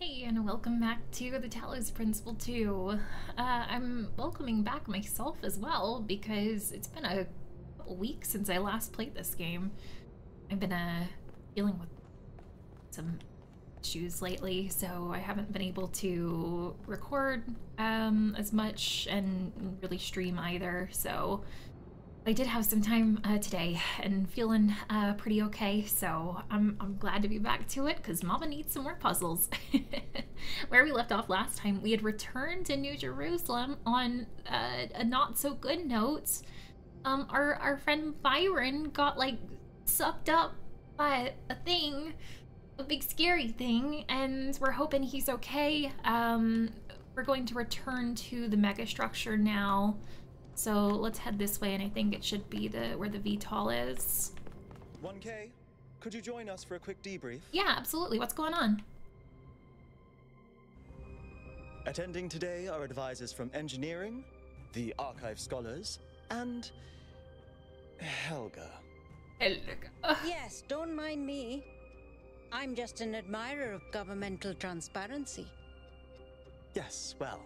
Hey, and welcome back to the Talos Principle 2. I'm welcoming back myself as well, because it's been a couple weeks since I last played this game. I've been dealing with some issues lately, so I haven't been able to record as much and really stream either, so I did have some time today and feeling pretty okay, so I'm glad to be back to it because Mama needs some more puzzles. Where we left off last time, we had returned to New Jerusalem on a not so good note. Our friend Byron got like sucked up by a thing, a big scary thing, and we're hoping he's okay. We're going to return to the megastructure now. So let's head this way, and I think it should be where the VTOL is. 1K, could you join us for a quick debrief? Yeah, absolutely. What's going on? Attending today are advisors from engineering, the archive scholars, and Helga. Helga. Yes, don't mind me. I'm just an admirer of governmental transparency. Yes, well.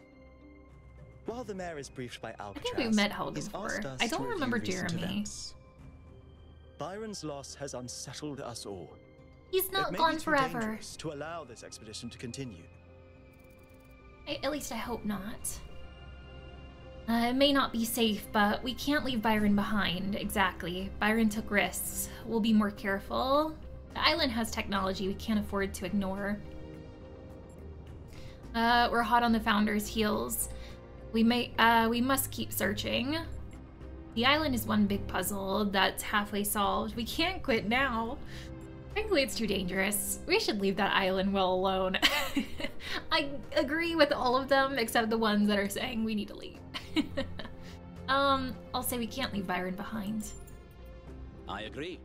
While the mayor is briefed by Alcatraz, I think we've met Helga before. I don't remember Jeremy. Byron's loss has unsettled us all. He's not gone forever. It may be too dangerous to allow this expedition to continue. At least I hope not. It may not be safe, but we can't leave Byron behind. Exactly. Byron took risks. We'll be more careful. The island has technology we can't afford to ignore. We're hot on the founder's heels. We must keep searching. The island is one big puzzle that's halfway solved. We can't quit now. Frankly, it's too dangerous. We should leave that island well alone. I agree with all of them, except the ones that are saying we need to leave. I'll say we can't leave Byron behind. I agree.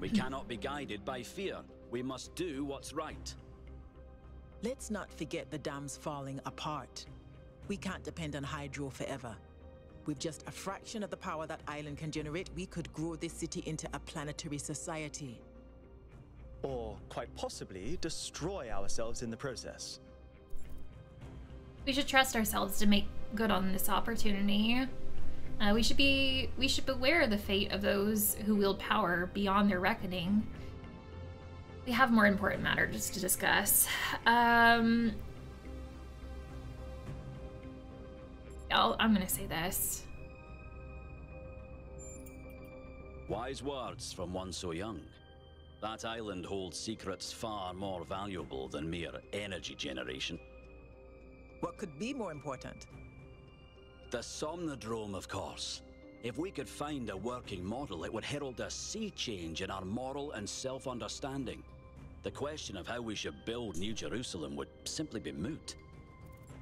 We cannot be guided by fear. We must do what's right. Let's not forget the dam's falling apart. We can't depend on hydro forever. With just a fraction of the power that island can generate, we could grow this city into a planetary society. Or, quite possibly, destroy ourselves in the process. We should trust ourselves to make good on this opportunity. We should beware the fate of those who wield power beyond their reckoning. We have more important matters to discuss. I'm gonna say this. Wise words from one so young. That island holds secrets far more valuable than mere energy generation. What could be more important? The Somnodrome, of course. If we could find a working model, it would herald a sea change in our moral and self-understanding. The question of how we should build New Jerusalem would simply be moot.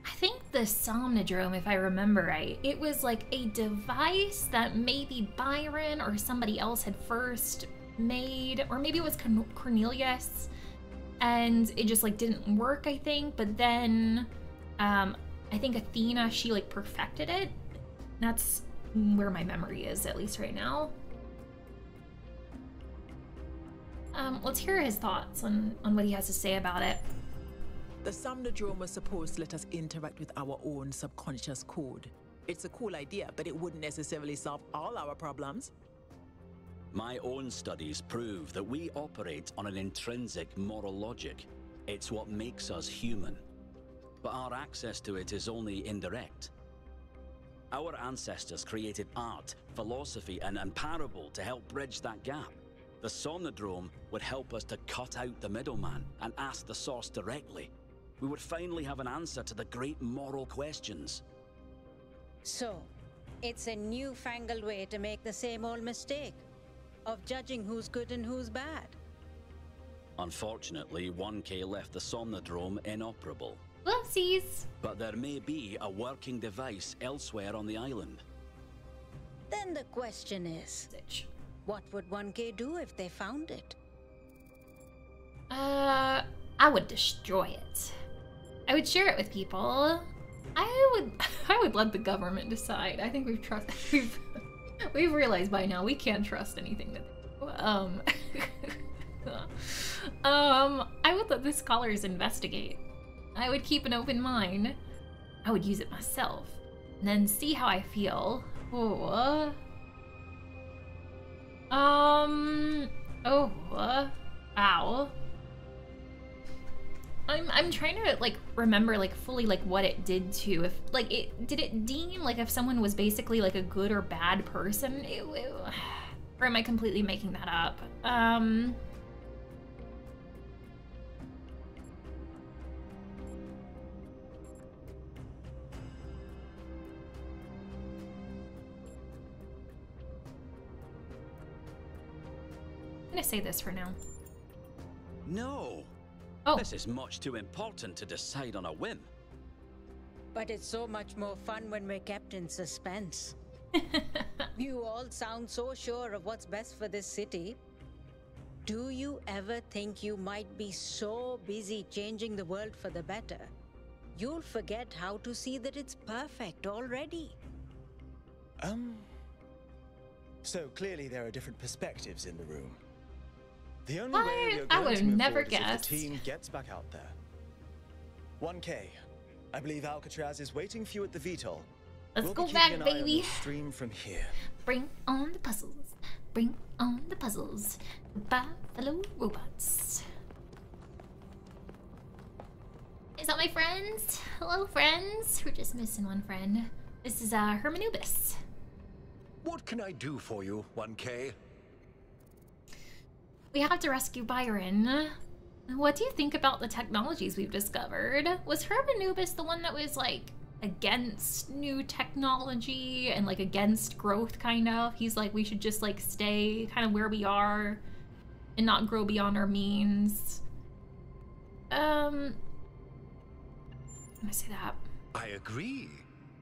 I think the Somnodrome, if I remember right, it was like a device that maybe Byron or somebody else had first made, or maybe it was Cornelius, and it just like didn't work, I think, but then I think Athena, she like perfected it. That's where my memory is, at least right now. Let's hear his thoughts on what he has to say about it. The Somnodrome was supposed to let us interact with our own subconscious code. It's a cool idea, but it wouldn't necessarily solve all our problems. My own studies prove that we operate on an intrinsic moral logic. It's what makes us human. But our access to it is only indirect. Our ancestors created art, philosophy, and parable to help bridge that gap. The Somnodrome would help us to cut out the middleman and ask the source directly. We would finally have an answer to the great moral questions. So, it's a newfangled way to make the same old mistake of judging who's good and who's bad. Unfortunately, 1K left the Somnodrome inoperable. Whoopsies! But there may be a working device elsewhere on the island. Then the question is, what would 1K do if they found it? I would destroy it. I would share it with people. I would let the government decide. I think we've realized by now we can't trust anything that they do. I would let the scholars investigate. I would keep an open mind. I would use it myself. And then see how I feel. Oh. Ow. I'm trying to, like, remember, like, fully, like, what it did to, if, like, it, did it deem, like, if someone was basically, like, a good or bad person? Or am I completely making that up? I'm gonna say this for now. No. Oh. This is much too important to decide on a whim. But it's so much more fun when we're kept in suspense. You all sound so sure of what's best for this city. Do you ever think you might be so busy changing the world for the better, you'll forget how to see that it's perfect already? So clearly there are different perspectives in the room. The only way I would have never guessed is if the team gets back out there. 1K, I believe Alcatraz is waiting for you at the VTOL. Let's go back, baby. Stream from here. Bring on the puzzles. Bring on the puzzles. Goodbye, fellow robots. Is that my friends? Hello, friends. We're just missing one friend. This is Hermanubis. What can I do for you, 1K? We have to rescue Byron. What do you think about the technologies we've discovered? Was Hermanubis the one that was like against new technology and like against growth kind of? He's like, we should just like stay kind of where we are and not grow beyond our means. I'm gonna say that. I agree.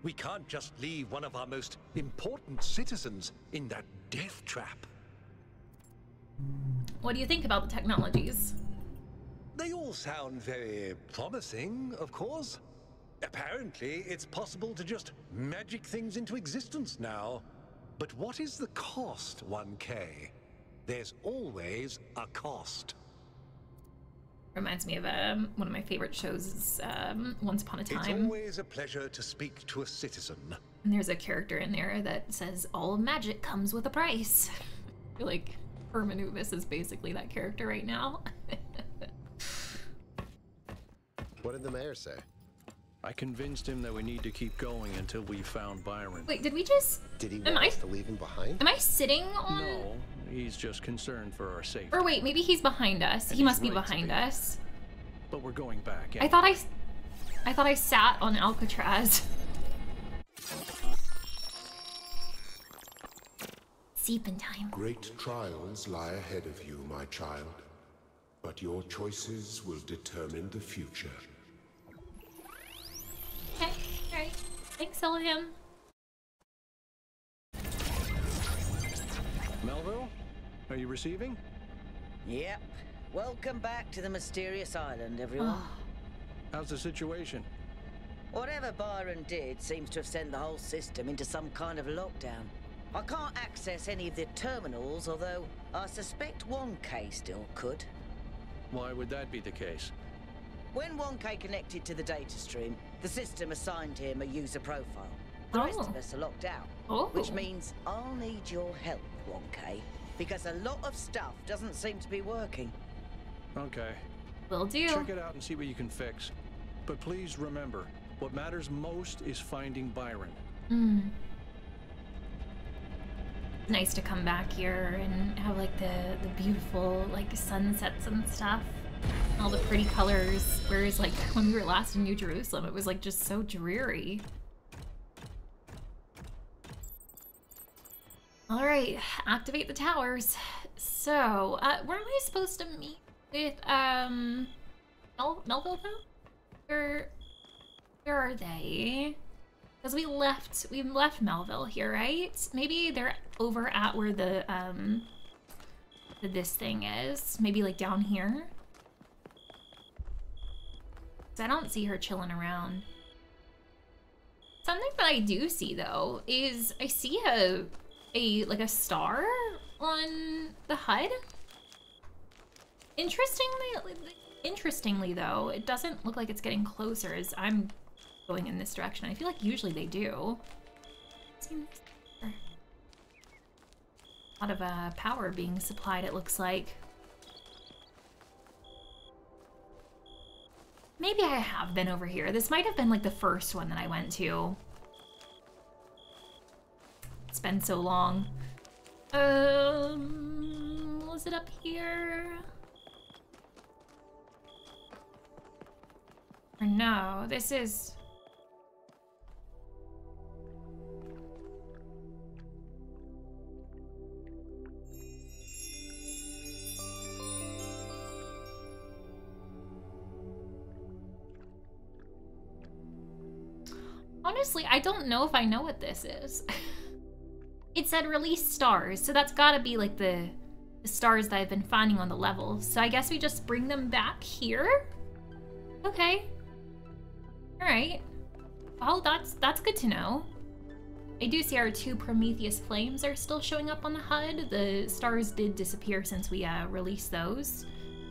We can't just leave one of our most important citizens in that death trap. What do you think about the technologies? They all sound very promising, of course. Apparently, it's possible to just magic things into existence now. But what is the cost, 1K? There's always a cost. Reminds me of one of my favorite shows, Once Upon a Time. It's always a pleasure to speak to a citizen. And there's a character in there that says, all magic comes with a price. You're like... Hermanubis is basically that character right now. What did the mayor say? I convinced him that we need to keep going until we found Byron. Wait, did we just... Did he want us to leave him behind? Am I sitting on... No, he's just concerned for our safety. Or wait, maybe he's behind us. And he must be behind us. But we're going back. Anyway. I thought I sat on Alcatraz. In time. Great trials lie ahead of you, my child, but your choices will determine the future. Okay, all right. Thanks, Elohim. Melville, are you receiving? Yep. Welcome back to the mysterious island, everyone. How's the situation? Whatever Byron did seems to have sent the whole system into some kind of lockdown. I can't access any of the terminals, although I suspect 1K still could. Why would that be the case? When 1K connected to the data stream, the system assigned him a user profile. The rest of us are locked out, which means I'll need your help, 1K, because a lot of stuff doesn't seem to be working. Okay. Will do. Check it out and see what you can fix. But please remember, what matters most is finding Byron. Mm. Nice to come back here and have like the beautiful like sunsets and stuff, all the pretty colors, whereas like when we were last in New Jerusalem it was like just so dreary. All right, activate the towers. So where am I supposed to meet with Melville though? Where are they? Because we left Melville here, right? Maybe they're over at where the this thing is. Maybe like down here. Cause I don't see her chilling around. Something that I do see though is I see a like a star on the HUD. Interestingly, Interestingly, though, it doesn't look like it's getting closer as I'm going in this direction. I feel like usually they do. Seems a lot of power being supplied, it looks like. Maybe I have been over here. This might have been like the first one that I went to. It's been so long. Was it up here? Or no, this is... Honestly, I don't know if I know what this is. It said release stars, so that's gotta be like the stars that I've been finding on the level. So I guess we just bring them back here? Okay. Alright. Well, that's good to know. I do see our two Prometheus flames are still showing up on the HUD. The stars did disappear since we released those.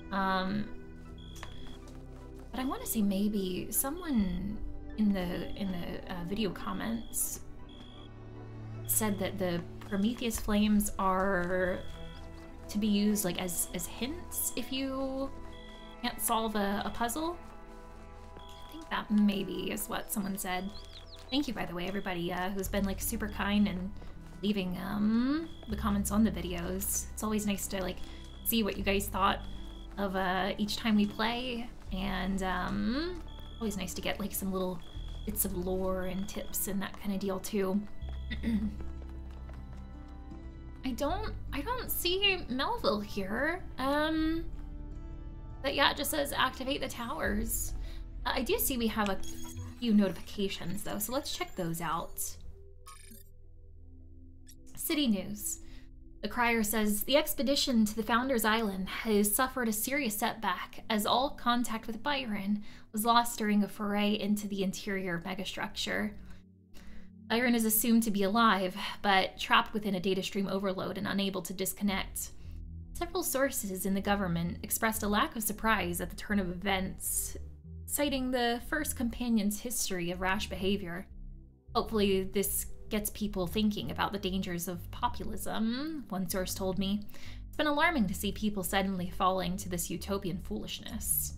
But I want to see maybe someone in the video comments said that the Prometheus flames are to be used like as hints if you can't solve a puzzle. I think that maybe is what someone said. Thank you, by the way, everybody who's been like super kind and leaving the comments on the videos. It's always nice to like see what you guys thought of each time we play, and always nice to get like some little bits of lore and tips and that kind of deal too. I don't see Melville here. But yeah, it just says activate the towers. I do see we have a few notifications though, so let's check those out. City news. The crier says, the expedition to the Founders Island has suffered a serious setback as all contact with Byron was lost during a foray into the interior megastructure. Byron is assumed to be alive, but trapped within a data stream overload and unable to disconnect. Several sources in the government expressed a lack of surprise at the turn of events, citing the first companion's history of rash behavior. Hopefully this gets people thinking about the dangers of populism, one source told me. It's been alarming to see people suddenly falling to this utopian foolishness.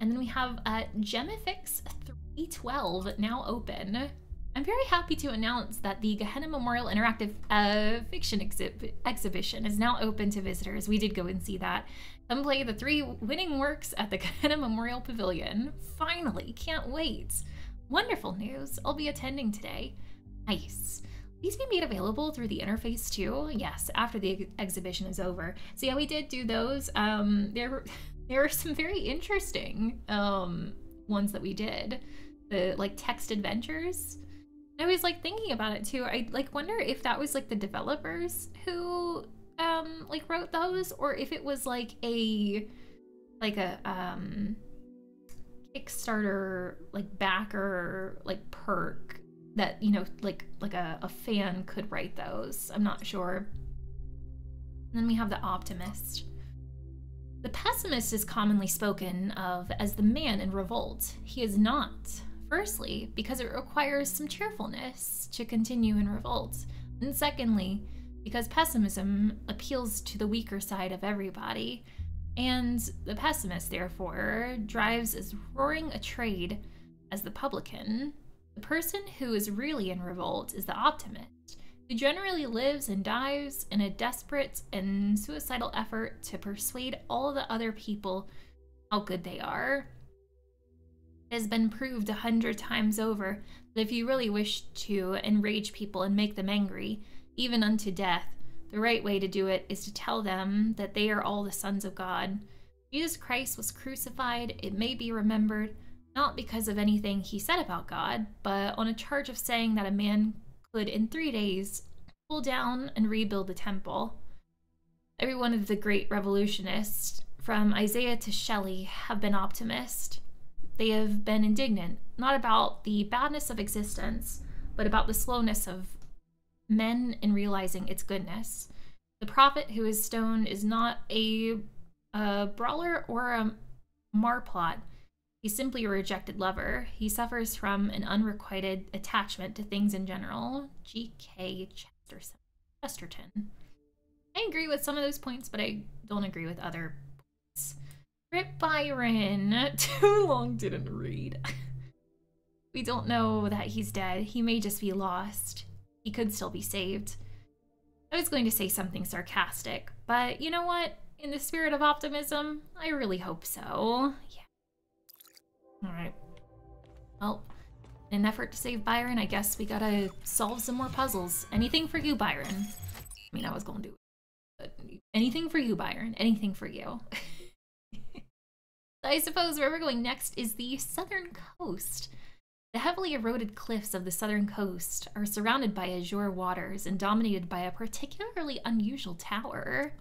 And then we have Gemifix 312 now open. I'm very happy to announce that the Gehenna Memorial Interactive Fiction Exhibition is now open to visitors. We did go and see that. Come play the three winning works at the Gehenna Memorial Pavilion. Finally, can't wait. Wonderful news. I'll be attending today. Nice. These be made available through the interface too. Yes, after the exhibition is over. So yeah, we did do those. There are some very interesting ones that we did. The like text adventures. I was like thinking about it too. I like wonder if that was like the developers who like wrote those, or if it was like a Kickstarter like backer like perk. That, you know, like a fan could write those. I'm not sure. And then we have the optimist. The pessimist is commonly spoken of as the man in revolt. He is not, firstly, because it requires some cheerfulness to continue in revolt, and secondly, because pessimism appeals to the weaker side of everybody, and the pessimist, therefore, drives as roaring a trade as the publican. The person who is really in revolt is the optimist, who generally lives and dies in a desperate and suicidal effort to persuade all the other people how good they are. It has been proved 100 times over that if you really wish to enrage people and make them angry, even unto death, the right way to do it is to tell them that they are all the sons of God. Jesus Christ was crucified, it may be remembered, not because of anything he said about God, but on a charge of saying that a man could in 3 days pull down and rebuild the temple. Every one of the great revolutionists, from Isaiah to Shelley, have been optimist. They have been indignant, not about the badness of existence, but about the slowness of men in realizing its goodness. The prophet who is stoned is not a brawler or a marplot. He's simply a rejected lover. He suffers from an unrequited attachment to things in general. G.K. Chesterton. I agree with some of those points, but I don't agree with other points. Rip Byron. Too long didn't read. We don't know that he's dead. He may just be lost. He could still be saved. I was going to say something sarcastic, but you know what? In the spirit of optimism, I really hope so. Yeah. Alright. Well, in an effort to save Byron, I guess we gotta solve some more puzzles. Anything for you, Byron. I mean, I was gonna do it. Anything for you, Byron. Anything for you. I suppose where we're going next is the southern coast. The heavily eroded cliffs of the southern coast are surrounded by azure waters and dominated by a particularly unusual tower.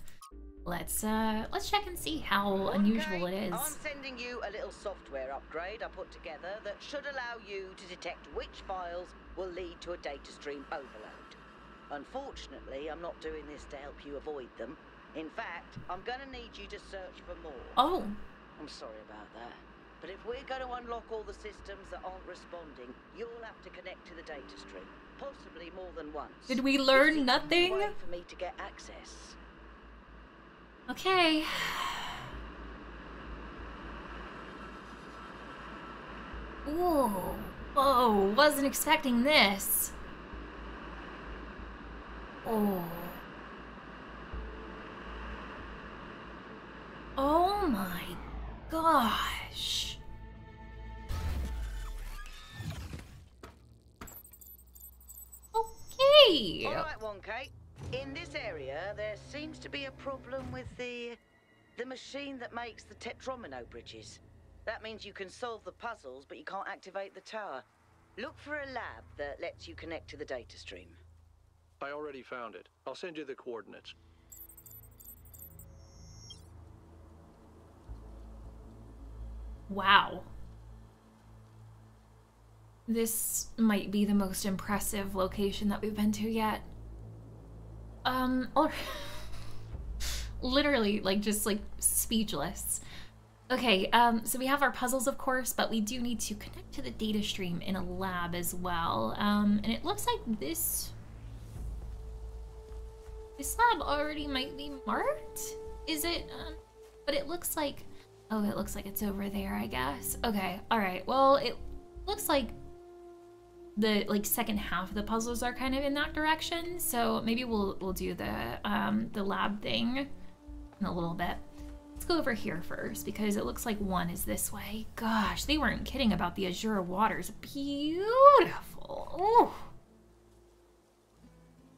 Let's check and see how unusual it is. I'm sending you a little software upgrade I put together that should allow you to detect which files will lead to a data stream overload. Unfortunately, I'm not doing this to help you avoid them. In fact, I'm gonna need you to search for more. Oh. I'm sorry about that. But if we're going to unlock all the systems that aren't responding, you'll have to connect to the data stream, possibly more than once. Did we learn nothing? Way for me to get access. Okay. Ooh. Whoa, wasn't expecting this. Oh. Oh my gosh. Okay. All right, 1K. In this area, there seems to be a problem with the machine that makes the Tetromino bridges. That means you can solve the puzzles, but you can't activate the tower. Look for a lab that lets you connect to the data stream. I already found it. I'll send you the coordinates. Wow. This might be the most impressive location that we've been to yet. Or literally, like, just, like, speechless. Okay, so we have our puzzles, of course, but we do need to connect to the data stream in a lab as well. And it looks like this lab already might be marked? Is it? But it looks like... Oh, it looks like it's over there, I guess. Okay, alright, well, it looks like the second half of the puzzles are kind of in that direction, so maybe we'll do the lab thing in a little bit. Let's go over here first, because it looks like one is this way. Gosh, they weren't kidding about the azure waters. Beautiful. Oh,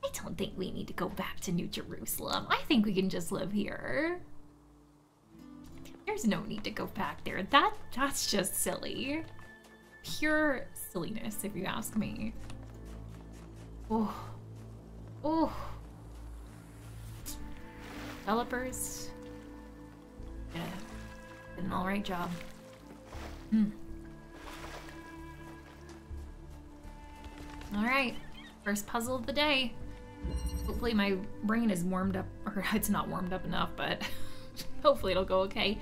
I don't think we need to go back to New Jerusalem. I think we can just live here. There's no need to go back there. That's just silly. Pure silliness, if you ask me. Oh. Oh. Developers. Yeah. Did an alright job. Hmm. Alright. First puzzle of the day. Hopefully my brain is warmed up, or it's not warmed up enough, but hopefully it'll go okay.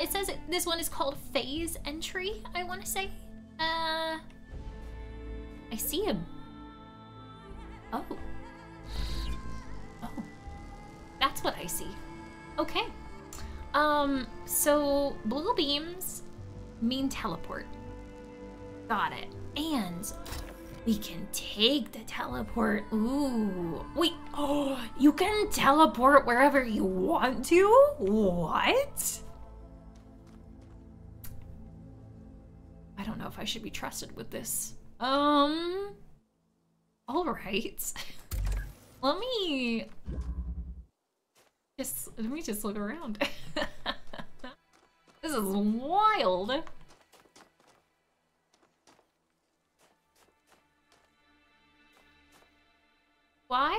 It says this one is called Phase Entry, I want to say. I see him. Oh. Oh. That's what I see. Okay. So blue beams mean teleport. Got it. And we can take the teleport. Ooh. Wait. Oh, you can teleport wherever you want to? What? I don't know if I should be trusted with this. Alright. Let me just look around. This is wild. Why?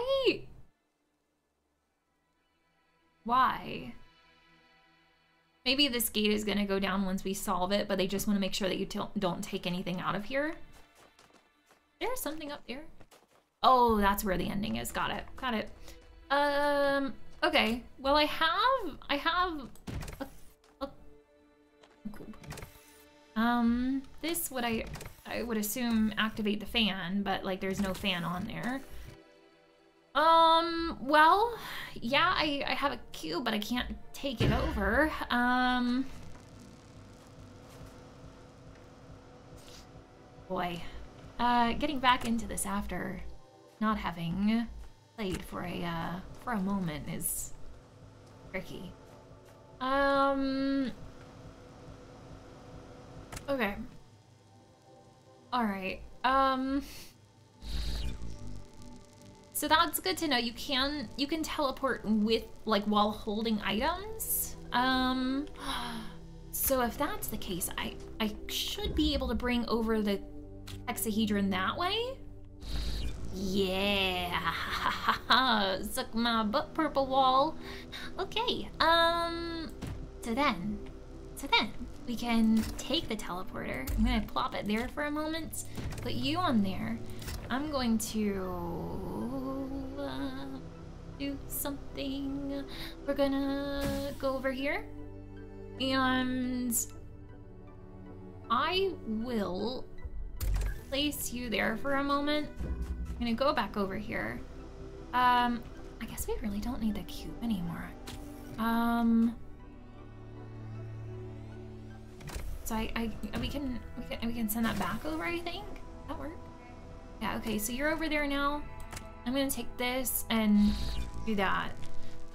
Why? Maybe this gate is going to go down once we solve it, but they just want to make sure that you don't take anything out of here. There's something up there. Oh, that's where the ending is. Got it. Got it. Okay. Well, I have a This would I would assume activate the fan, but like there's no fan on there. Well, yeah, I have a cube, but I can't take it over. Boy. Getting back into this after not having played for a moment is tricky. Okay. Alright. So that's good to know. You can teleport with like while holding items. So if that's the case, I should be able to bring over the hexahedron that way. Yeah. Suck my butt, purple wall. Okay. So then we can take the teleporter. I'm gonna plop it there for a moment. Put you on there. I'm going to do something. We're gonna go over here, and I will place you there for a moment. I'm gonna go back over here. I guess we really don't need the cube anymore. So we can send that back over. I think that works. Yeah, okay, so you're over there now. I'm gonna take this and do that.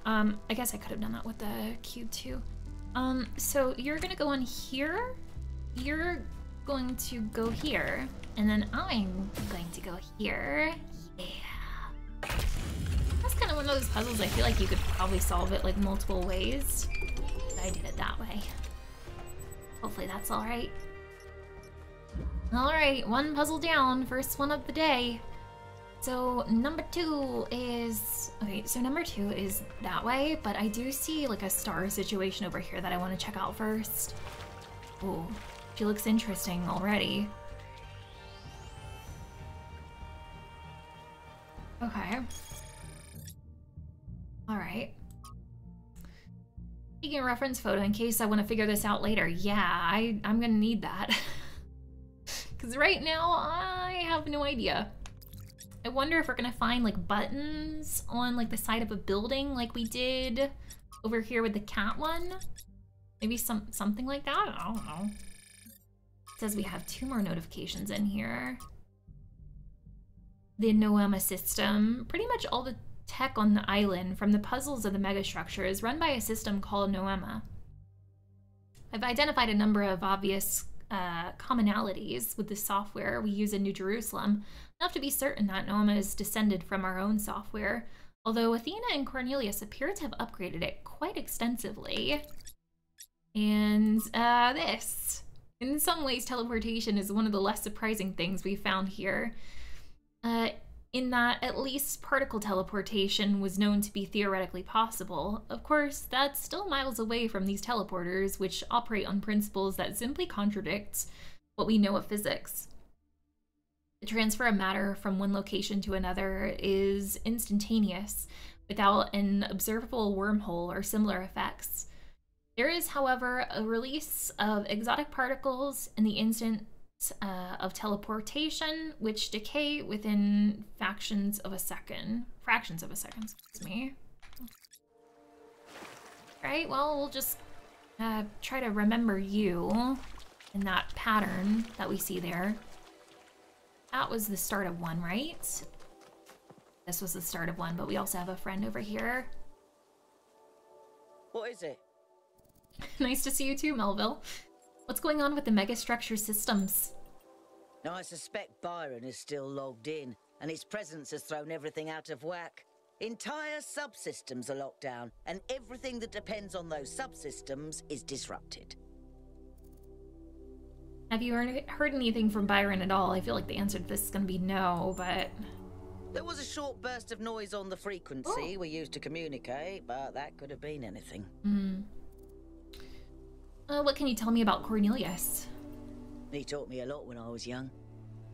I guess I could have done that with the cube too. So you're gonna go on here. You're going to go here. And then I'm going to go here. Yeah. That's kind of one of those puzzles I feel like you could probably solve it like multiple ways. But I did it that way. Hopefully that's all right. All right, one puzzle down, first one of the day. So number two is that way, but I do see like a star situation over here that I want to check out first. Ooh, she looks interesting already. Okay. All right. Taking a reference photo in case I want to figure this out later. Yeah, I'm gonna need that. Because right now, I have no idea. I wonder if we're gonna find like buttons on like the side of a building like we did over here with the cat one. Maybe something like that? I don't know. It says we have 2 more notifications in here. The Noema system. Pretty much all the tech on the island from the puzzles of the megastructure is run by a system called Noema. I've identified a number of obvious commonalities with the software we use in New Jerusalem, enough to be certain that Noema is descended from our own software, although Athena and Cornelius appear to have upgraded it quite extensively. And this. In some ways, teleportation is one of the less surprising things we found here, in that at least particle teleportation was known to be theoretically possible. Of course, that's still miles away from these teleporters, which operate on principles that simply contradict what we know of physics. The transfer of matter from one location to another is instantaneous, without an observable wormhole or similar effects. There is, however, a release of exotic particles in the instant of teleportation, which decay within fractions of a second, excuse me. Right, well, we'll just try to remember you in that pattern that we see there. That was the start of one, right? This was the start of one, but we also have a friend over here. What is it? Nice to see you too, Melville. What's going on with the megastructure systems? Now, I suspect Byron is still logged in, and his presence has thrown everything out of whack. Entire subsystems are locked down, and everything that depends on those subsystems is disrupted. Have you heard anything from Byron at all? I feel like the answer to this is going to be no, but... There was a short burst of noise on the frequency we used to communicate, but that could have been anything. What can you tell me about Cornelius? He taught me a lot when I was young.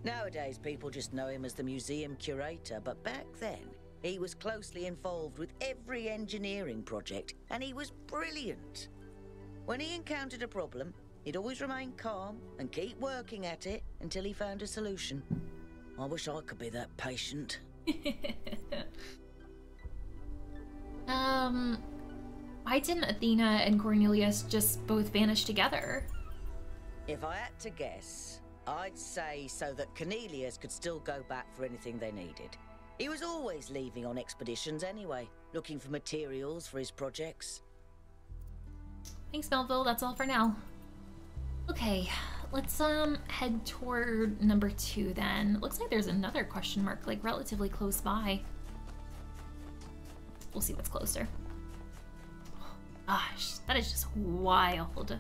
Nowadays, people just know him as the museum curator, but back then, he was closely involved with every engineering project, and he was brilliant. When he encountered a problem, He'd always remain calm and keep working at it until he found a solution. I wish I could be that patient. Why didn't Athena and Cornelius just both vanish together? If I had to guess, I'd say so that Cornelius could still go back for anything they needed. He was always leaving on expeditions anyway, looking for materials for his projects. Thanks, Melville. That's all for now. Okay, let's head toward number 2 then. Looks like there's another question mark, like, relatively close by. We'll see what's closer. Oh, gosh, that is just wild.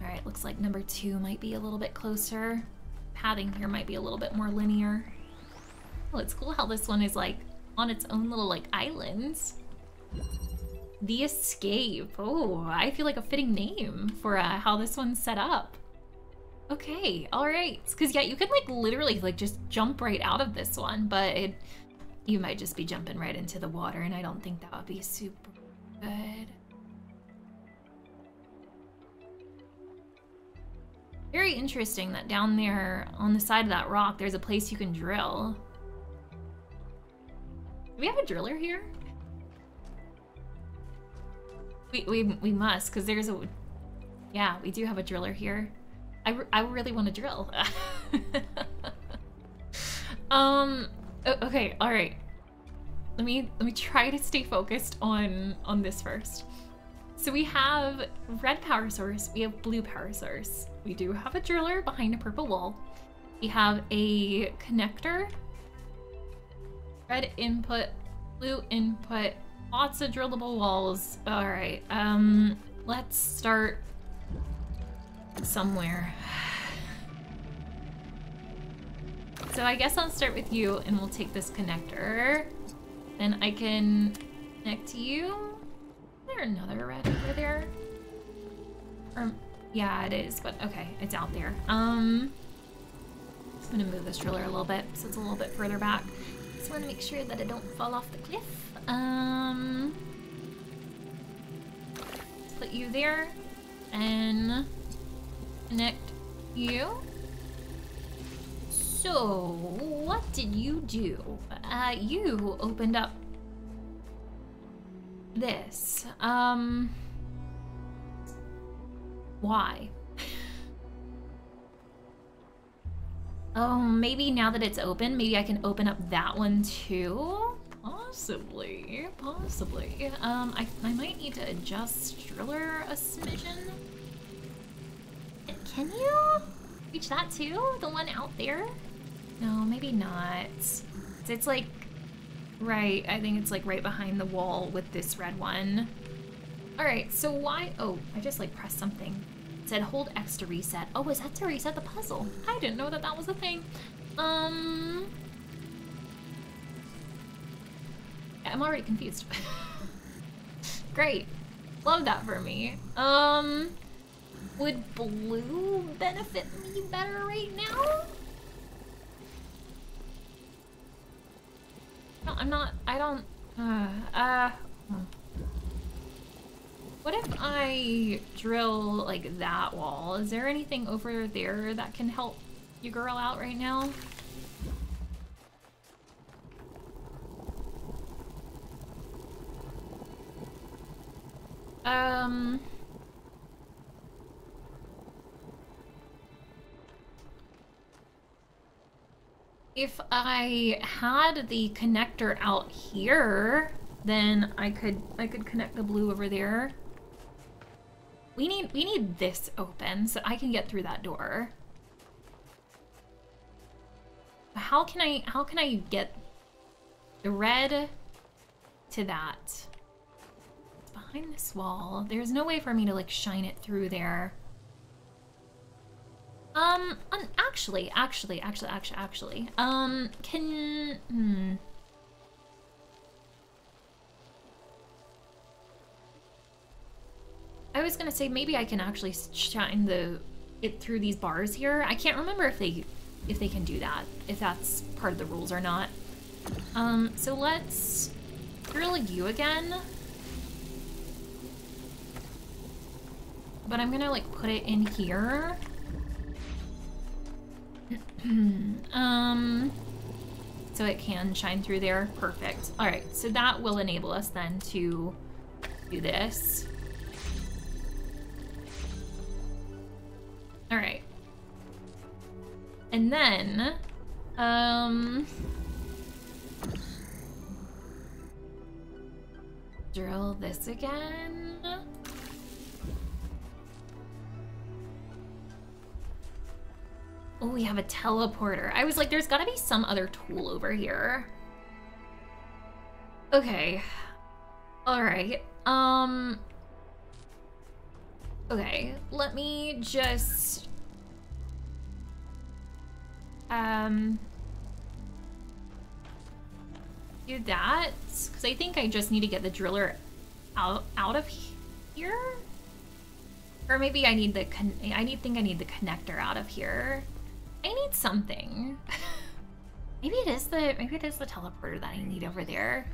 All right, looks like number 2 might be a little bit closer. Pathing here might be a little bit more linear. Oh, it's cool how this one is, like, on its own little, like, islands. The Escape. Oh, I feel like a fitting name for how this one's set up. Okay, all right. Because, yeah, you can, like, literally, like, just jump right out of this one, but you might just be jumping right into the water, and I don't think that would be super good. Very interesting that down there on the side of that rock, there's a place you can drill. Do we have a driller here? We must, because there's a... Yeah, we do have a driller here. I really want to drill. Okay, all right. Let me try to stay focused on this first. So we have red power source, we have blue power source. We do have a driller behind a purple wall. We have a connector. Red input, blue input. Lots of drillable walls. All right, let's start somewhere. So I guess I'll start with you and we'll take this connector. Then I can connect you. Is there another red over there? Or, yeah, it is, but okay, it's out there. I'm gonna move this driller a little bit so it's a little bit further back. Just wanna make sure that I don't fall off the cliff. Put you there and connect you. So, what did you do? You opened up this. Why? Oh, maybe now that it's open, maybe I can open up that one too? Possibly, possibly. I might need to adjust driller a smidgen. Can you reach that too? The one out there? No, maybe not. It's like, right, I think it's like right behind the wall with this red one. All right, so why, oh, I just like pressed something. It said hold X to reset. Oh, is that to reset the puzzle? I didn't know that that was a thing. I'm already confused. Great. Love that for me. Would blue benefit me better right now? No, I'm not, I don't, what if I drill, like, that wall? Is there anything over there that can help you girl out right now? If I had the connector out here, then I could connect the blue over there. We need this open so I can get through that door. How can I get the red to that? Behind this wall, there's no way for me to like shine it through there. I was gonna say maybe I can actually shine it through these bars here. I can't remember if they can do that, if that's part of the rules or not. So let's drill you again. but I'm gonna like put it in here. So it can shine through there. Perfect. All right, so that will enable us then to do this. All right. And then, drill this again. Oh, we have a teleporter. I was like, there's gotta be some other tool over here. Okay. All right. Okay, let me just... do that, because I think I just need to get the driller out of here. Or maybe I need the I think I need the connector out of here. I need something. maybe it is the teleporter that I need over there.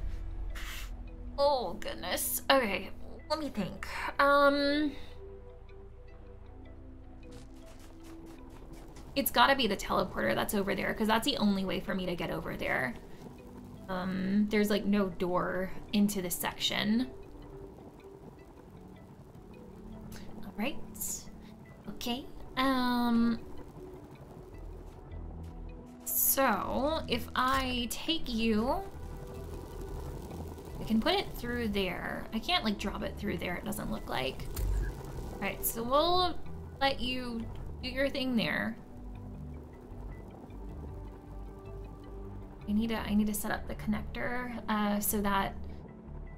Oh goodness. Okay, let me think. It's gotta be the teleporter that's over there, because that's the only way for me to get over there. There's like no door into this section. All right. Okay. So if I take you, I can put it through there. I can't like drop it through there. It doesn't look like. All right. So we'll let you do your thing there. I need to set up the connector so that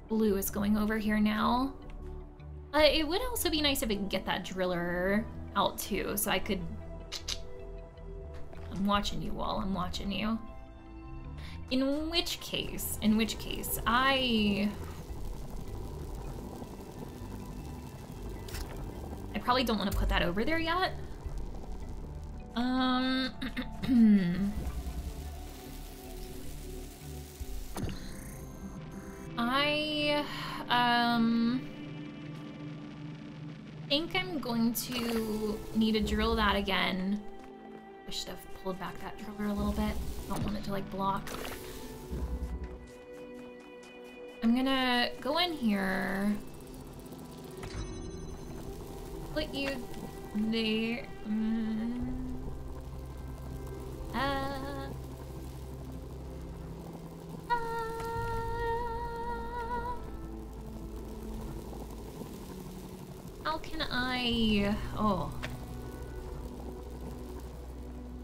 blue is going over here now. It would also be nice if we can get that driller out too, so I could... I'm watching you all, I'm watching you. In which case, I probably don't want to put that over there yet. I think I'm going to need to drill that again. I should have pulled back that driller a little bit. I don't want it to like block. I'm gonna go in here. Put you there. How can I... Oh.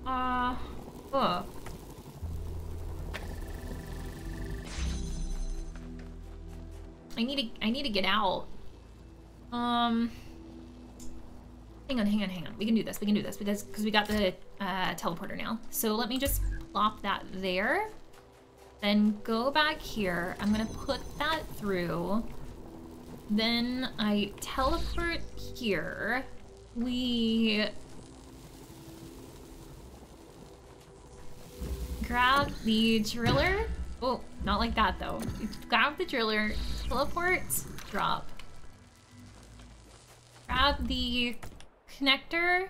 Oh. I need to get out. Hang on. We can do this because we got the teleporter now. So let me just plop that there. Then go back here. I'm gonna put that through. Then I teleport here. We grab the driller. Oh, not like that though. Grab the driller, teleport, drop. Grab the connector,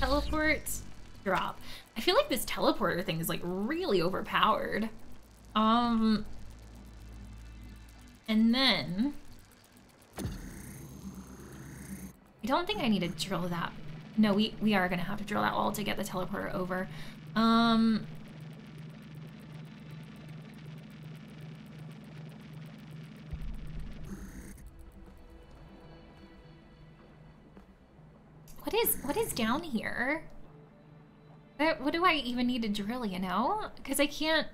teleport, drop. I feel like this teleporter thing is like really overpowered. And then... I don't think I need to drill that. No, we are gonna have to drill that wall to get the teleporter over. What is down here? What do I even need to drill, you know? Because I can't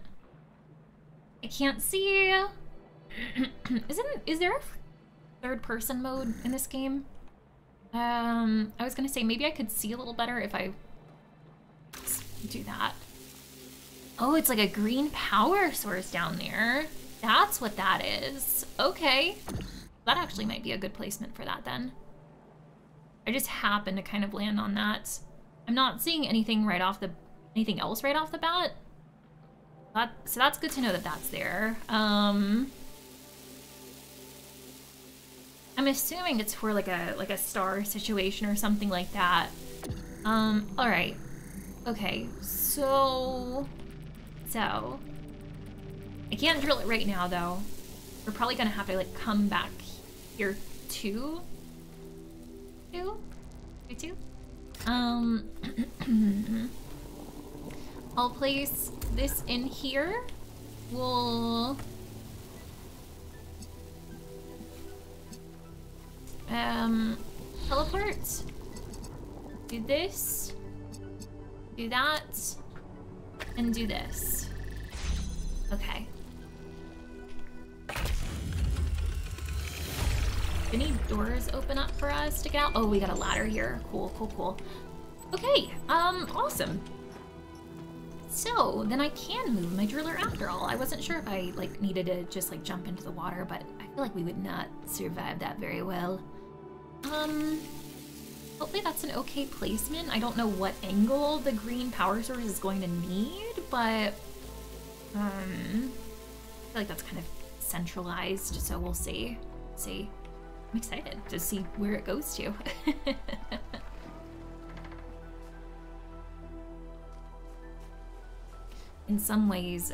see. Is there a third person mode in this game? I was gonna say maybe I could see a little better if I do that. Oh, it's like a green power source down there. That's what that is. Okay. That actually might be a good placement for that then. I just happened to kind of land on that. I'm not seeing anything else right off the bat. So that's good to know that that's there. I'm assuming it's for like a star situation or something like that. All right. Okay. So I can't drill it right now though. We're probably gonna have to like come back here too. I'll place this in here. We'll teleport. Do this. Do that. And do this. Okay. Any doors open up for us to get out? Oh, we got a ladder here. Cool, cool, cool. Okay, awesome. So, then I can move my driller after all. I wasn't sure if I, like, needed to just, like, jump into the water, but I feel like we would not survive that very well. Hopefully that's an okay placement. I don't know what angle the green power source is going to need, but, I feel like that's kind of centralized, so we'll see. I'm excited to see where it goes to. In some ways,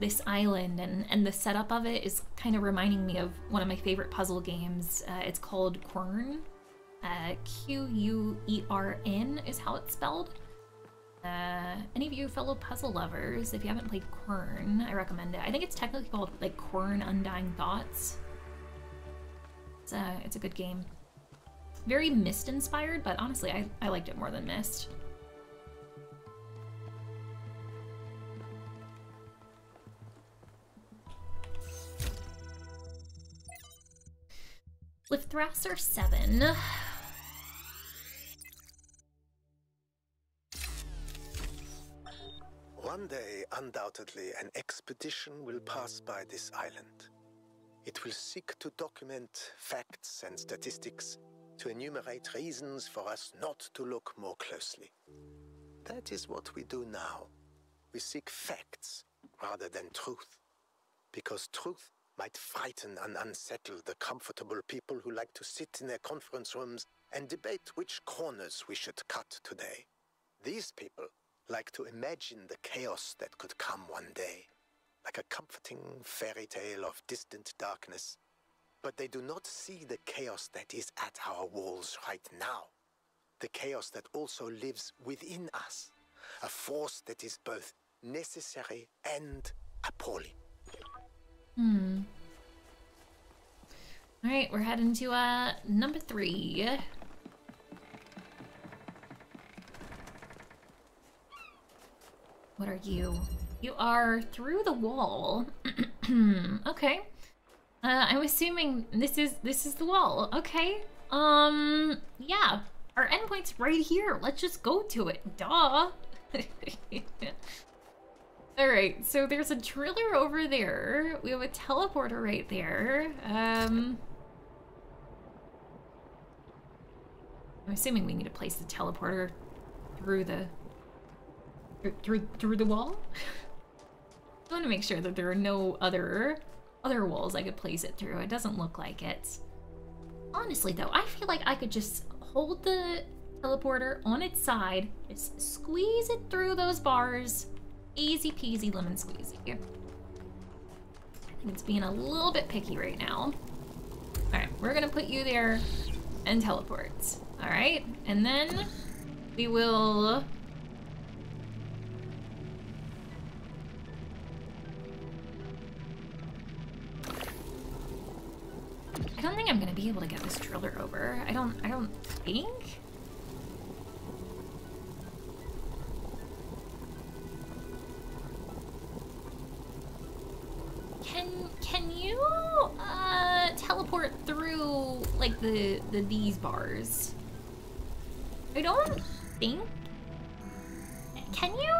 this island and the setup of it is kind of reminding me of one of my favorite puzzle games. It's called Quern. Q-U-E-R-N is how it's spelled. Any of you fellow puzzle lovers, if you haven't played Quern, I recommend it. I think it's technically called like Quern Undying Thoughts. It's a good game. Very Myst-inspired, but honestly, I liked it more than Myst. Lifthrasir 7. One day, undoubtedly, an expedition will pass by this island. It will seek to document facts and statistics, to enumerate reasons for us not to look more closely. That is what we do now. We seek facts rather than truth, because truth might frighten and unsettle the comfortable people who like to sit in their conference rooms and debate which corners we should cut today. These people like to imagine the chaos that could come one day, like a comforting fairy tale of distant darkness, but they do not see the chaos that is at our walls right now. The chaos that also lives within us, a force that is both necessary and appalling. All right, we're heading to number 3. What are you? You are through the wall. Okay. I'm assuming this is the wall. Okay. Yeah. Our endpoint's right here. Let's just go to it. Duh. Alright, so there's a driller over there. We have a teleporter right there. I'm assuming we need to place the teleporter through the wall. I want to make sure that there are no other walls I could place it through. It doesn't look like it. Honestly, though, I feel like I could just hold the teleporter on its side, just squeeze it through those bars. Easy peasy lemon squeezy. I think it's being a little bit picky right now. All right, we're gonna put you there and teleport. All right, and then we will. I don't think I'm gonna be able to get this driller over. I don't think. Can you teleport through like these bars? I don't think. Can you?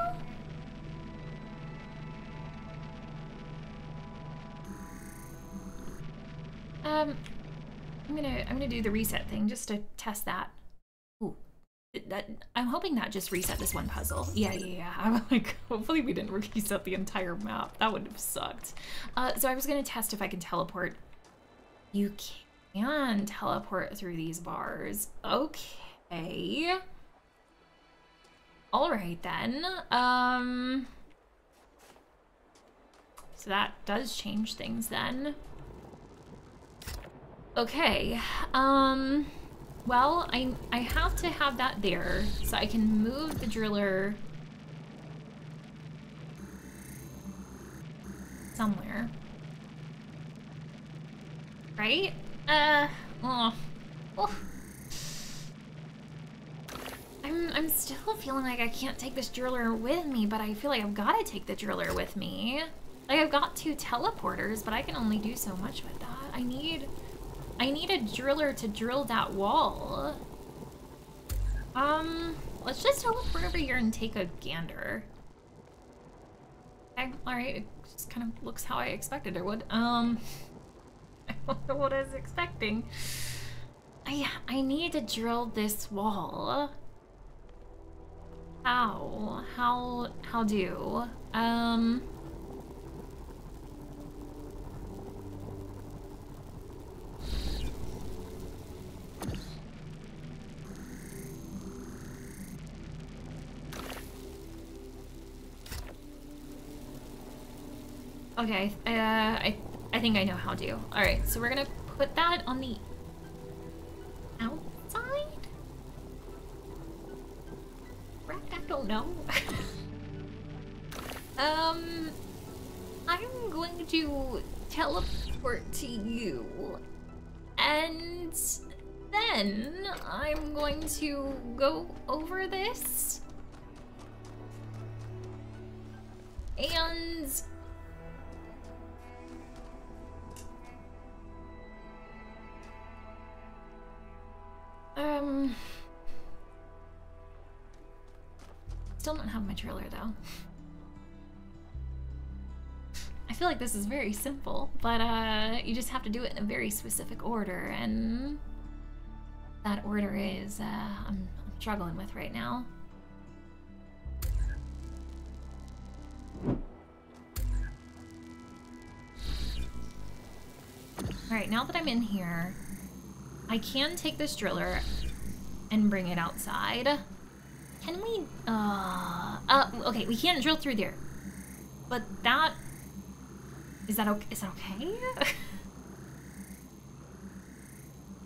I'm gonna do the reset thing just to test that. Ooh, I'm hoping that just reset this one puzzle. Yeah. I'm like, hopefully we didn't reset the entire map. That would have sucked. So I was gonna test if I can teleport. You and teleport through these bars. Okay. All right then. So that does change things then. Okay. Well, I have to have that there so I can move the driller somewhere. Right? I'm still feeling like I can't take this driller with me, but I feel like I've got to take the driller with me. Like, I've got 2 teleporters, but I can only do so much with that. I need a driller to drill that wall. Let's just teleport over here and take a gander. Okay, alright, it just kind of looks how I expected it would. I don't know what I was expecting. I need to drill this wall. How do? Okay, I think I know how to. Alright, so we're gonna put that on the outside? Right? I don't know. I'm going to teleport to you. And then I'm going to go over this. And... still don't have my trailer though. I feel like this is very simple, but you just have to do it in a very specific order, and that order is I'm struggling with right now. All right, now that I'm in here, I can take this driller and bring it outside. Can we, okay, we can't drill through there. But that, is that okay?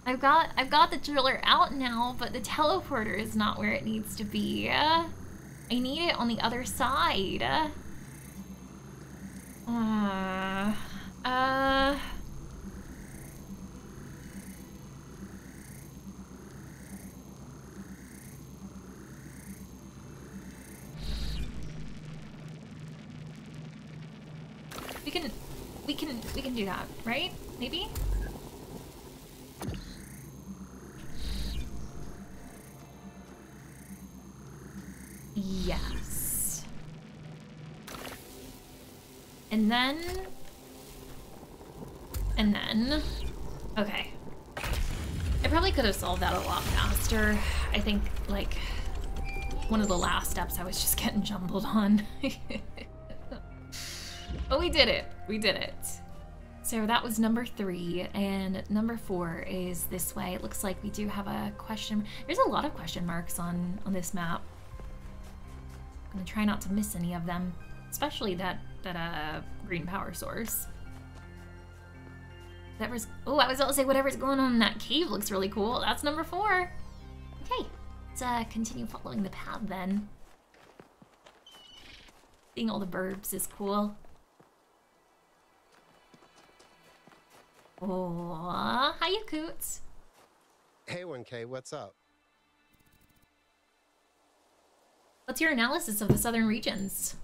I've got the driller out now, but the teleporter is not where it needs to be. I need it on the other side. We can do that, right? Maybe? Yes. And then... Okay. I probably could have solved that a lot faster. I think, like, one of the last steps I was just getting jumbled on. But we did it. We did it. So that was number 3, and number 4 is this way. It looks like we do have a question. There's a lot of question marks on this map. I'm gonna try not to miss any of them, especially that green power source. That was, oh, I was about to say whatever's going on in that cave looks really cool. That's number 4. Okay, let's continue following the path then. Seeing all the burbs is cool. Oh, hi, you coots. Hey, 1K, what's up? What's your analysis of the southern regions?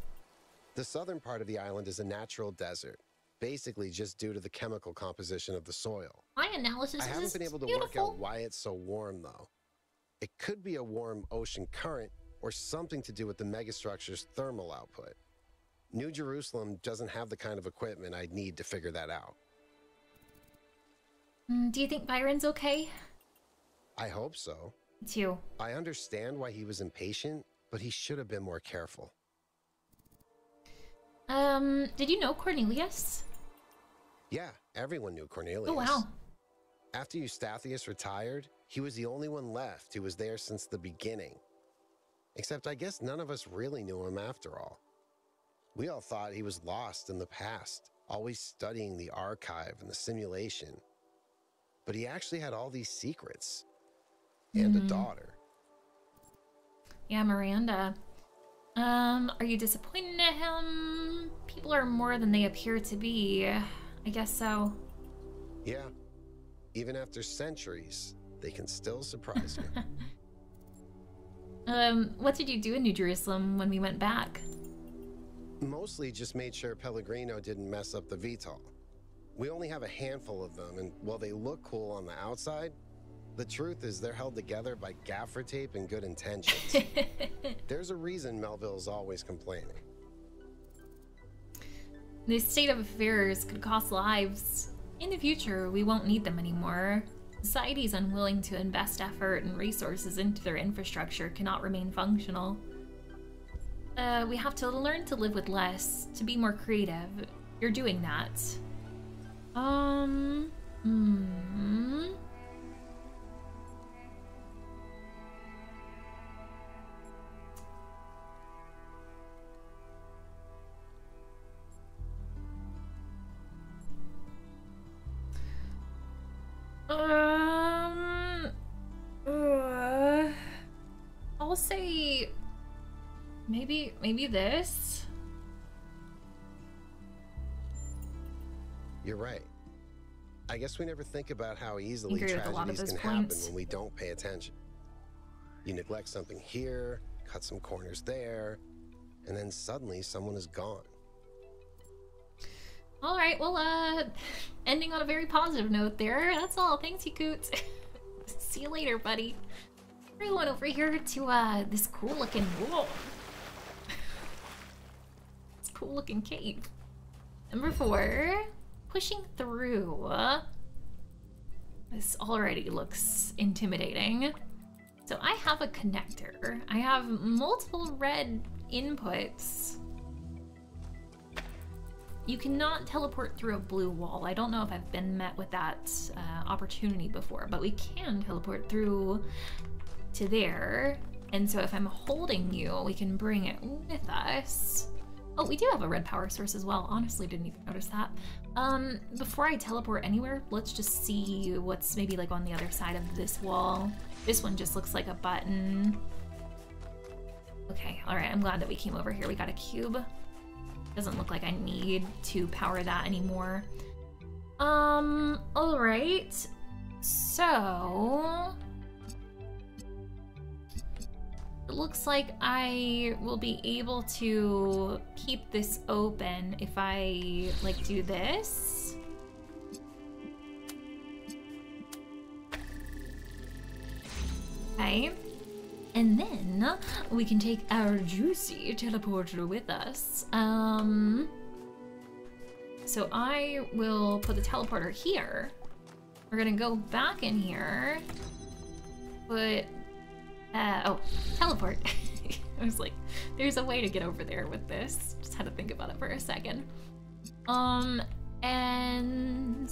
The southern part of the island is a natural desert, basically just due to the chemical composition of the soil. My analysis is I haven't been able to work out why it's so warm, though. It could be a warm ocean current or something to do with the megastructure's thermal output. New Jerusalem doesn't have the kind of equipment I'd need to figure that out. Do you think Byron's okay? I hope so. Me too. I understand why he was impatient, but he should have been more careful. Did you know Cornelius? Yeah, everyone knew Cornelius. Oh, wow. After Eustathius retired, he was the only one left who was there since the beginning. Except I guess none of us really knew him after all. We all thought he was lost in the past, always studying the archive and the simulation. But he actually had all these secrets. And a daughter. Yeah, Miranda. Are you disappointed at him? People are more than they appear to be. I guess so. Yeah. Even after centuries, they can still surprise you. What did you do in New Jerusalem when we went back? Mostly just made sure Pellegrino didn't mess up the VTOL. We only have a handful of them, and while they look cool on the outside, the truth is they're held together by gaffer tape and good intentions. There's a reason Melville's always complaining. This state of affairs could cost lives. In the future, we won't need them anymore. Societies unwilling to invest effort and resources into their infrastructure cannot remain functional. We have to learn to live with less, to be more creative. You're doing that. I'll say maybe this. You're right. I guess we never think about how easily tragedies can happen when we don't pay attention. You neglect something here, cut some corners there, and then suddenly someone is gone. All right, well, ending on a very positive note there. That's all. Thanks, Yakut. See you later, buddy. Everyone over here to, this cool-looking wall. This cool-looking cave. Number 4, pushing through. This already looks intimidating. So I have a connector. I have multiple red inputs. You cannot teleport through a blue wall. I don't know if I've been met with that opportunity before, but we can teleport through to there. And so if I'm holding you, we can bring it with us. Oh, we do have a red power source as well. Honestly, didn't even notice that. Before I teleport anywhere, let's just see what's maybe like on the other side of this wall. This one just looks like a button. Okay, all right, I'm glad that we came over here. We got a cube. Doesn't look like I need to power that anymore. All right. So it looks like I will be able to keep this open if I like do this. Okay. And then we can take our juicy teleporter with us. So I will put the teleporter here. We're gonna go back in here. Put, oh, teleport. I was like, there's a way to get over there with this. Just had to think about it for a second. And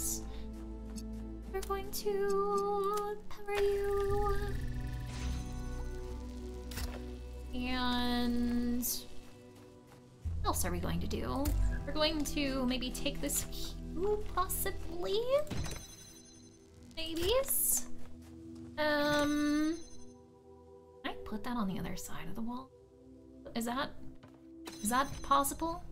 we're going to power you. And what else are we going to do? We're going to maybe take this cube, possibly? Maybe? Can I put that on the other side of the wall? Is that possible?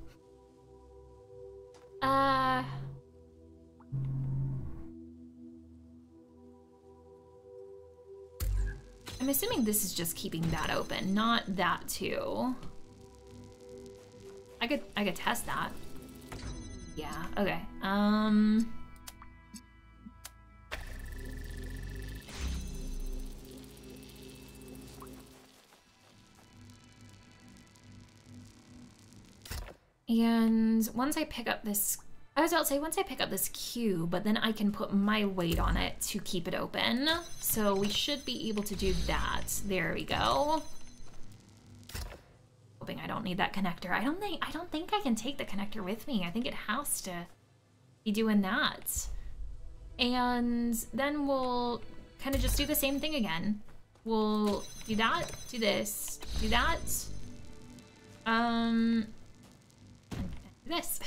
I'm assuming this is just keeping that open, not that too. I could test that. Yeah, okay. And once I pick up this, I was about to say, once I pick up this cube, but then I can put my weight on it to keep it open. So we should be able to do that. There we go. Hoping I don't need that connector. I don't think I can take the connector with me. I think it has to be doing that. And then we'll kind of just do the same thing again. We'll do that, do this, do that, and this.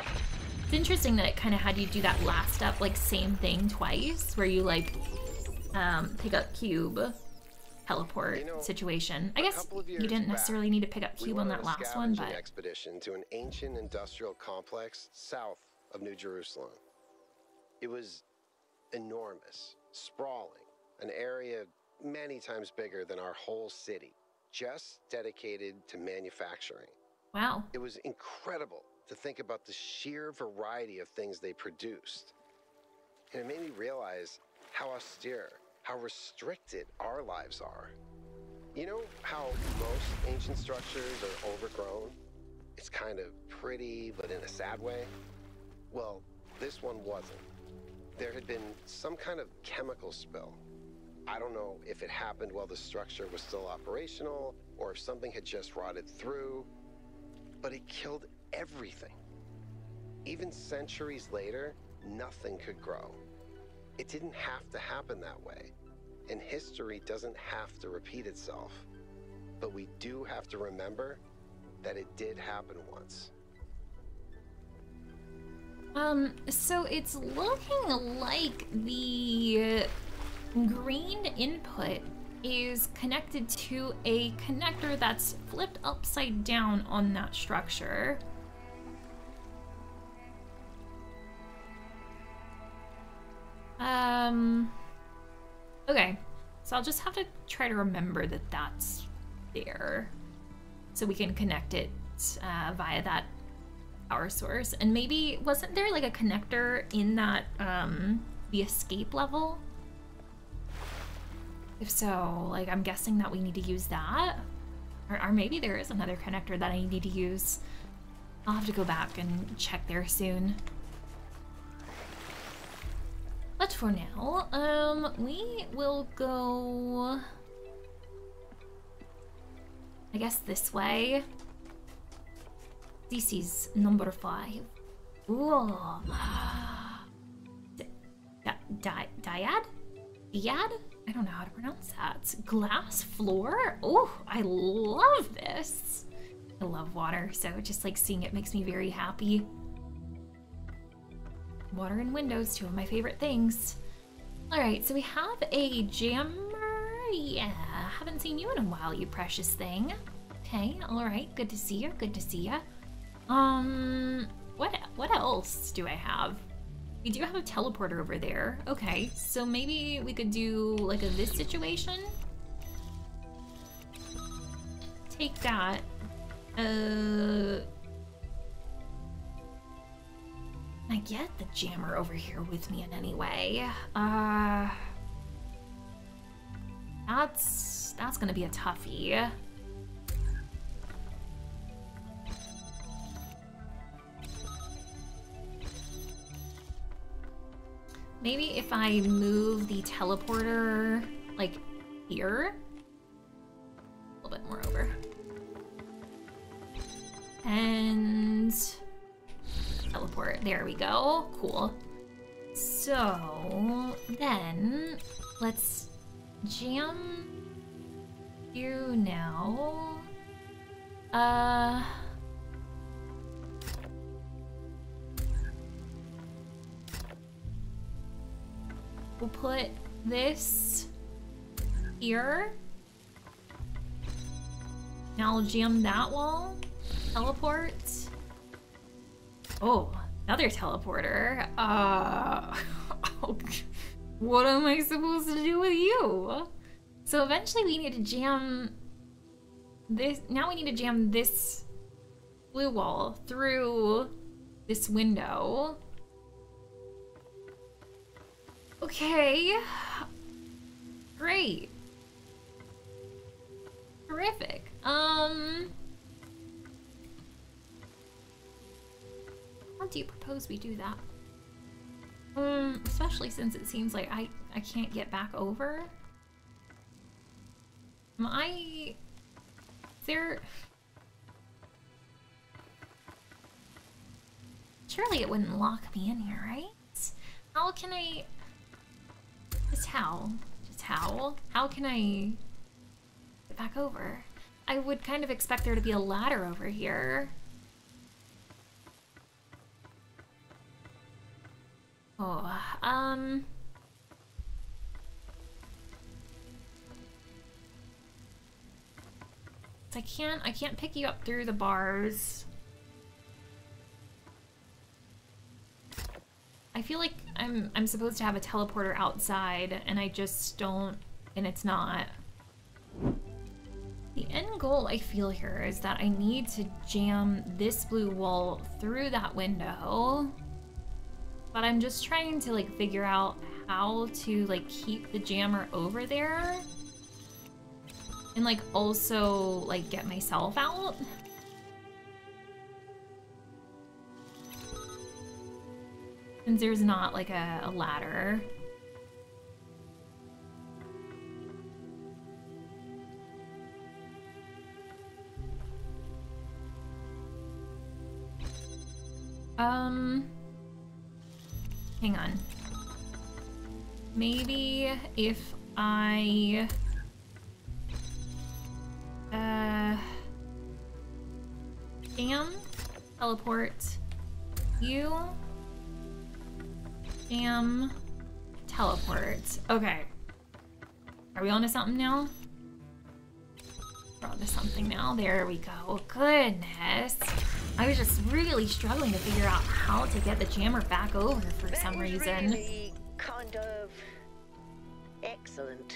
It's interesting that it kind of had you do that last step, like, same thing twice, where you, like, pick up cube, teleport situation. I guess you didn't necessarily need to pick up cube on that last one, but... ...expedition to an ancient industrial complex south of New Jerusalem. It was enormous, sprawling, an area many times bigger than our whole city, just dedicated to manufacturing. Wow. It was incredible to think about the sheer variety of things they produced. And it made me realize how austere, how restricted our lives are. You know how most ancient structures are overgrown? It's kind of pretty, but in a sad way? Well, this one wasn't. There had been some kind of chemical spill. I don't know if it happened while the structure was still operational, or if something had just rotted through, but it killed everything. Even centuries later, nothing could grow. It didn't have to happen that way, and history doesn't have to repeat itself. But we do have to remember that it did happen once. So it's looking like the green input is connected to a connector that's flipped upside down on that structure. Okay, so I'll just have to try to remember that that's there, so we can connect it via that power source. And maybe, wasn't there like a connector in that, the escape level? If so, like, I'm guessing that we need to use that, or maybe there is another connector that I need to use. I'll have to go back and check there soon. But for now, we will go, I guess, this way. This is number 5. Ooh. Diad? Diad? I don't know how to pronounce that. Glass floor? Oh, I love this. I love water, so just like seeing it makes me very happy. Water and windows, two of my favorite things. All right, so we have a jammer. Yeah, haven't seen you in a while, you precious thing. Okay, all right, good to see you, good to see you. What else do I have? We do have a teleporter over there. Okay, so maybe we could do like a this situation. Take that. I get the jammer over here with me in any way. That's gonna be a toughie. Maybe if I move the teleporter, like, here? A little bit more over. And... teleport. There we go. Cool. So, then, let's jam you now. We'll put this here. Now I'll jam that wall. Teleport. Oh, another teleporter. What am I supposed to do with you? So eventually we need to jam this. Now we need to jam this blue wall through this window. Okay, great, terrific. How do you propose we do that? Especially since it seems like I can't get back over. Surely it wouldn't lock me in here, right? How can I? Just how? Just how? How can I get back over? I would kind of expect there to be a ladder over here. Oh, I can't pick you up through the bars. I feel like I'm supposed to have a teleporter outside, and I just don't, and it's not. The end goal I feel here is that I need to jam this blue wool through that window. But I'm just trying to like figure out how to like keep the jammer over there and like also like get myself out. Since there's not like a ladder. Hang on. Maybe if I... jam, teleport, you, jam, teleport. Okay. Are we onto something now? We're onto something now. There we go. Goodness. I was just really struggling to figure out how to get the jammer back over for some reason. Really kind of excellent.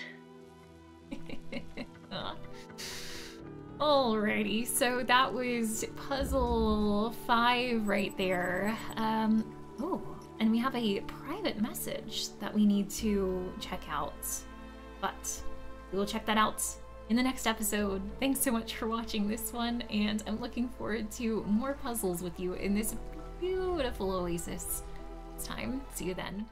Alrighty, so that was puzzle 5 right there. Oh, and we have a private message that we need to check out, but we will check that out in the next episode. Thanks so much for watching this one, and I'm looking forward to more puzzles with you in this beautiful oasis. It's time. See you then.